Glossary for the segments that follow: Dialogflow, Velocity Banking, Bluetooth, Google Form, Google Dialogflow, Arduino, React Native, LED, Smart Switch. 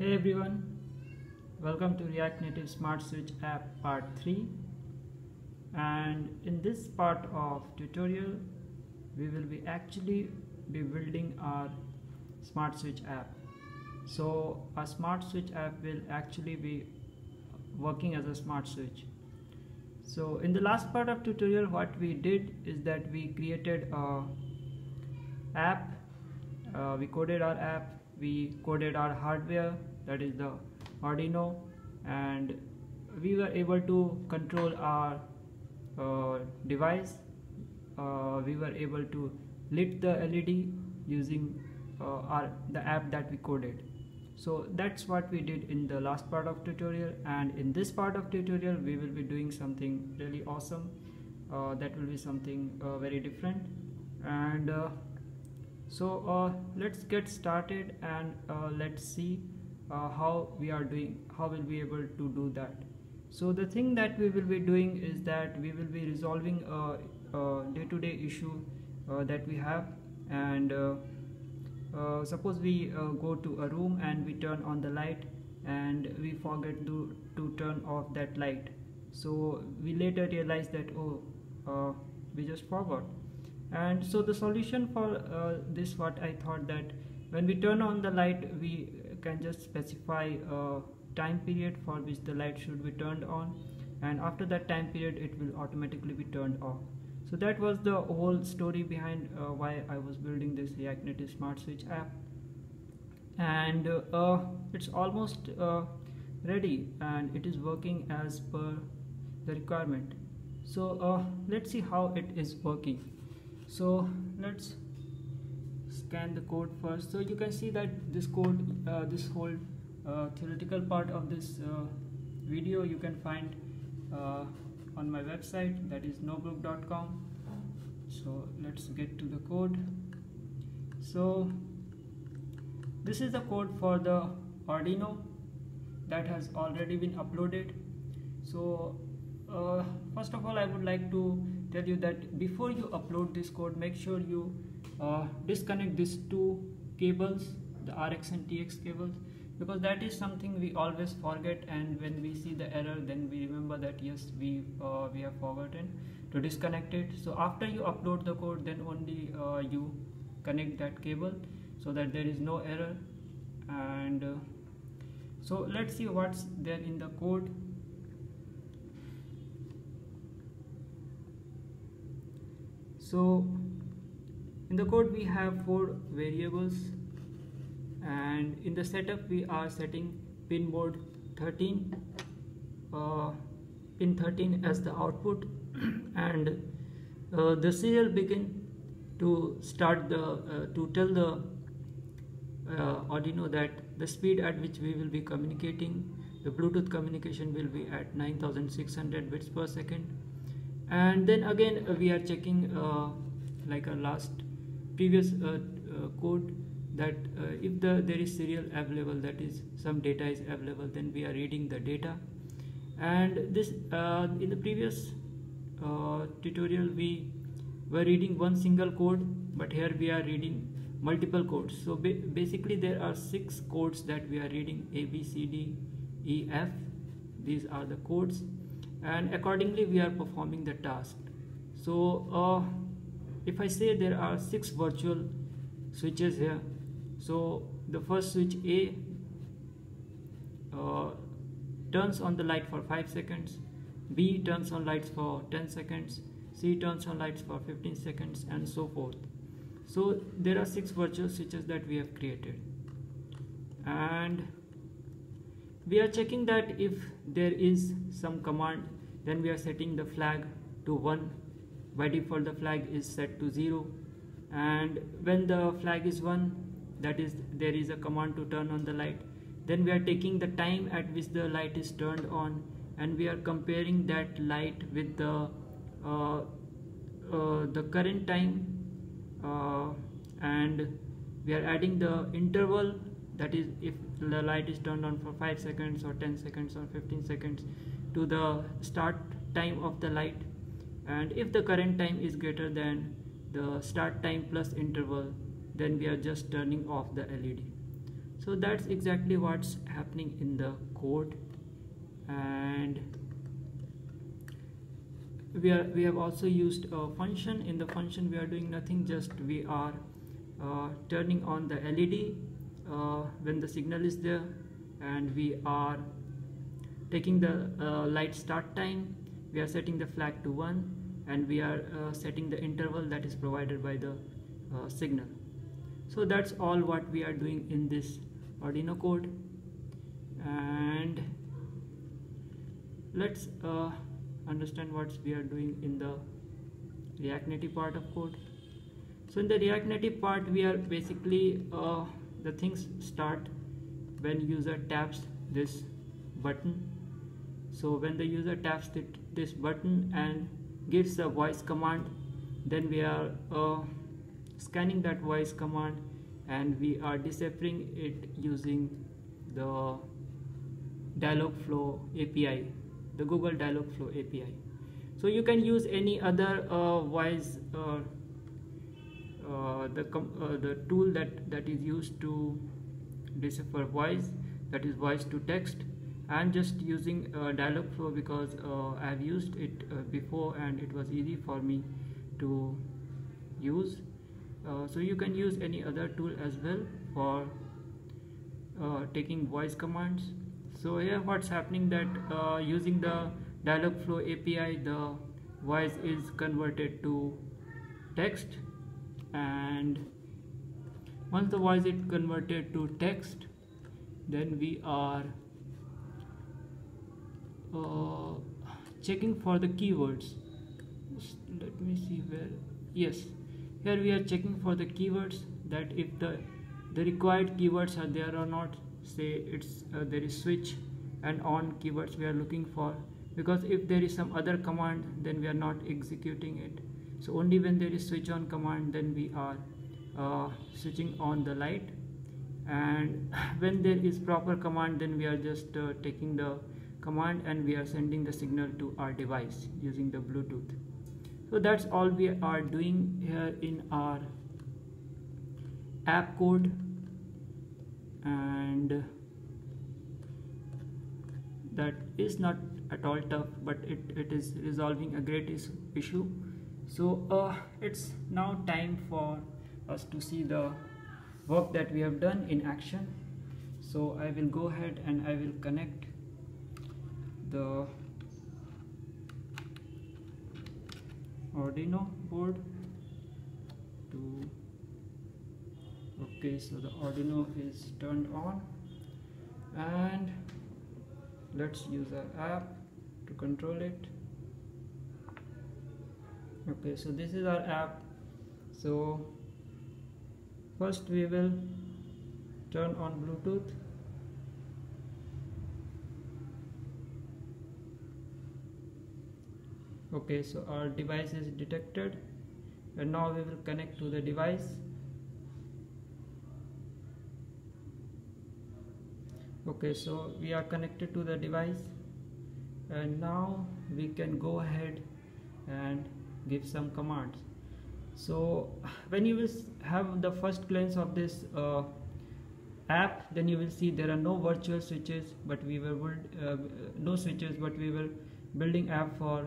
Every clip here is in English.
Hey everyone, welcome to React Native Smart Switch app part 3, and in this part of tutorial we will be actually building our Smart Switch app. So a Smart Switch app will actually be working as a Smart Switch. So in the last part of tutorial what we did is that we created a app, we coded our app, we coded our hardware, that is the Arduino, and we were able to control our device. We were able to lit the LED using the app that we coded. So that's what we did in the last part of tutorial, and in this part of tutorial we will be doing something really awesome. That will be something very different, and so let's get started and let's see how we'll be able to do that. So the thing that we will be doing is that we will be resolving a day-to-day issue that we have, and suppose we go to a room and we turn on the light and we forget to turn off that light. So we later realize that we just forgot. And so the solution for this, what I thought, that when we turn on the light we can just specify a time period for which the light should be turned on, and after that time period it will automatically be turned off. So that was the whole story behind why I was building this React Native Smart Switch app, and it's almost ready and it is working as per the requirement. So let's see how it is working. So let's scan the code first. So you can see that this code, this whole theoretical part of this video you can find on my website, that is notebook.com. So let's get to the code. So this is the code for the Arduino that has already been uploaded. So first of all I would like to tell you that before you upload this code, make sure you disconnect these two cables, the RX and TX cables, because that is something we always forget, and when we see the error then we remember that yes, we have forgotten to disconnect it. So after you upload the code, then only you connect that cable so that there is no error. And so let's see what's there in the code. So in the code we have 4 variables, and in the setup we are setting pin mode 13, pin 13 as the output, and the serial begin to start the to tell the Arduino that the speed at which we will be communicating. The Bluetooth communication will be at 9600 bits per second. And then again we are checking like a previous code that if there is serial available, that is some data is available, then we are reading the data. And this in the previous tutorial we were reading one single code, but here we are reading multiple codes. So basically there are 6 codes that we are reading, A, B, C, D, E, F. These are the codes, and accordingly we are performing the task. So if I say there are 6 virtual switches here, so the first switch A turns on the light for 5 seconds, B turns on lights for 10 seconds, C turns on lights for 15 seconds and so forth. So there are 6 virtual switches that we have created, and we are checking that if there is some command, then we are setting the flag to 1. By default the flag is set to 0, and when the flag is 1, that is there is a command to turn on the light, then we are taking the time at which the light is turned on, and we are comparing that light with the current time, and we are adding the interval, that is if the light is turned on for 5 seconds or 10 seconds or 15 seconds to the start time of the light, and if the current time is greater than the start time plus interval, then we are just turning off the LED. So that's exactly what's happening in the code, and we have also used a function. In the function we are doing nothing, just we are turning on the LED when the signal is there, and we are taking the light start time, we are setting the flag to 1, and we are setting the interval that is provided by the signal. So that's all what we are doing in this Arduino code. And let's understand what we are doing in the React Native part of code. So in the React Native part, we are basically the things start when user taps this button. So when the user taps this button and gives a voice command, then we are scanning that voice command, and we are deciphering it using the Dialogflow API, the Google Dialogflow API. So you can use any other voice the tool that is used to decipher voice, that is voice to text. I'm just using Dialogflow because I've used it before and it was easy for me to use. So you can use any other tool as well for taking voice commands. So here what's happening that using the Dialogflow API, the voice is converted to text, and once the voice is converted to text, then we are checking for the keywords. Let me see where. Yes, here we are checking for the keywords, that if the required keywords are there or not. Say it's there is switch and on keywords we are looking for, because if there is some other command then we are not executing it. So only when there is switch on command, then we are switching on the light, and when there is proper command, then we are just taking the command and we are sending the signal to our device using the Bluetooth. So that's all we are doing here in our app code, and that is not at all tough, but it is resolving a great issue. So it's now time for us to see the work that we have done in action. So I will go ahead and I will connect the Arduino board to, okay, so the Arduino is turned on, and let's use our app to control it. Okay, so this is our app. So first we will turn on Bluetooth. Okay, so our device is detected, and now we will connect to the device. Okay, so we are connected to the device, and now we can go ahead and give some commands. So when you will have the first glance of this app, then you will see there are no virtual switches, but we will no switches, but we were building app for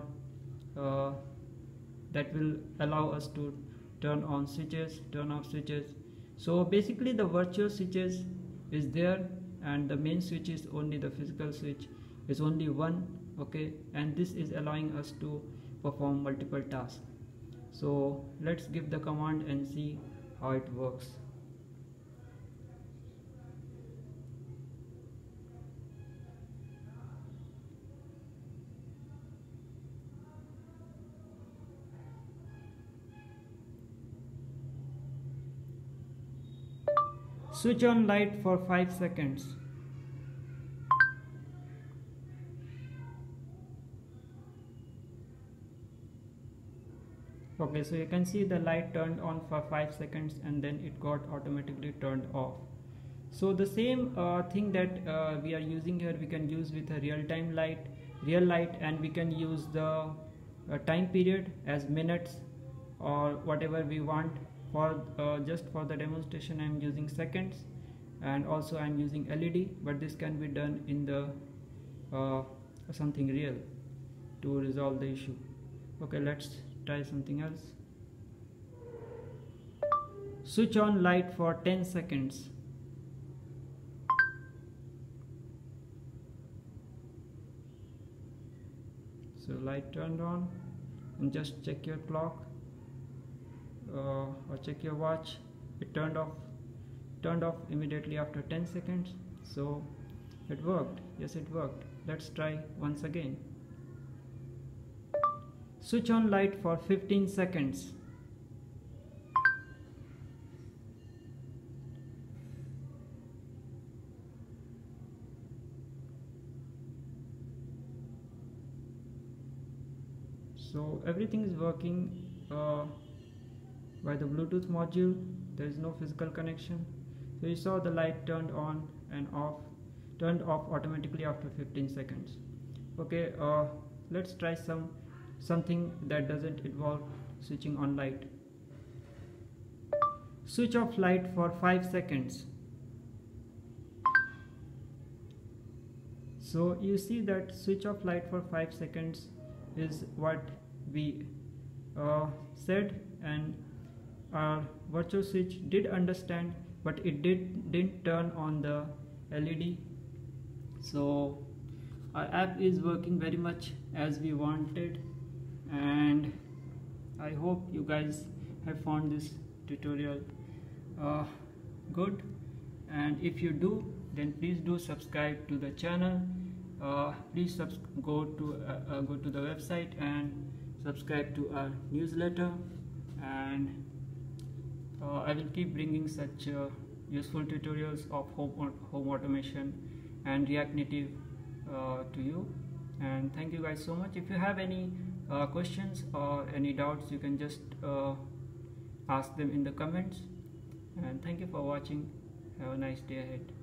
that will allow us to turn on switches, turn off switches. So basically the virtual switches is there, and the main switch is only the physical switch is only one. Okay, and this is allowing us to perform multiple tasks. So let's give the command and see how it works. Switch on light for 5 seconds. Okay, so you can see the light turned on for 5 seconds and then it got automatically turned off. So the same thing that we are using here, we can use with a real-time light, and we can use the time period as minutes or whatever we want. For just for the demonstration I am using seconds, and also I'm using LED, but this can be done in the something real to resolve the issue. Okay, let's try something else. Switch on light for 10 seconds. So light turned on, and just check your clock or check your watch. It turned off immediately after 10 seconds. So it worked. Yes, it worked. Let's try once again. Switch on light for 15 seconds. So everything is working by the Bluetooth module. There is no physical connection. So you saw the light turned on and off, turned off automatically after 15 seconds. Okay, let's try something that doesn't involve switching on light. Switch off light for 5 seconds. So you see that switch off light for 5 seconds is what we said, and our virtual switch did understand, but it didn't turn on the LED. So our app is working very much as we wanted, and I hope you guys have found this tutorial good, and if you do, then please do subscribe to the channel. Please go to the website and subscribe to our newsletter, and I will keep bringing such useful tutorials of home automation and React Native to you. And thank you guys so much. If you have any questions or any doubts, you can just ask them in the comments, and thank you for watching. Have a nice day ahead.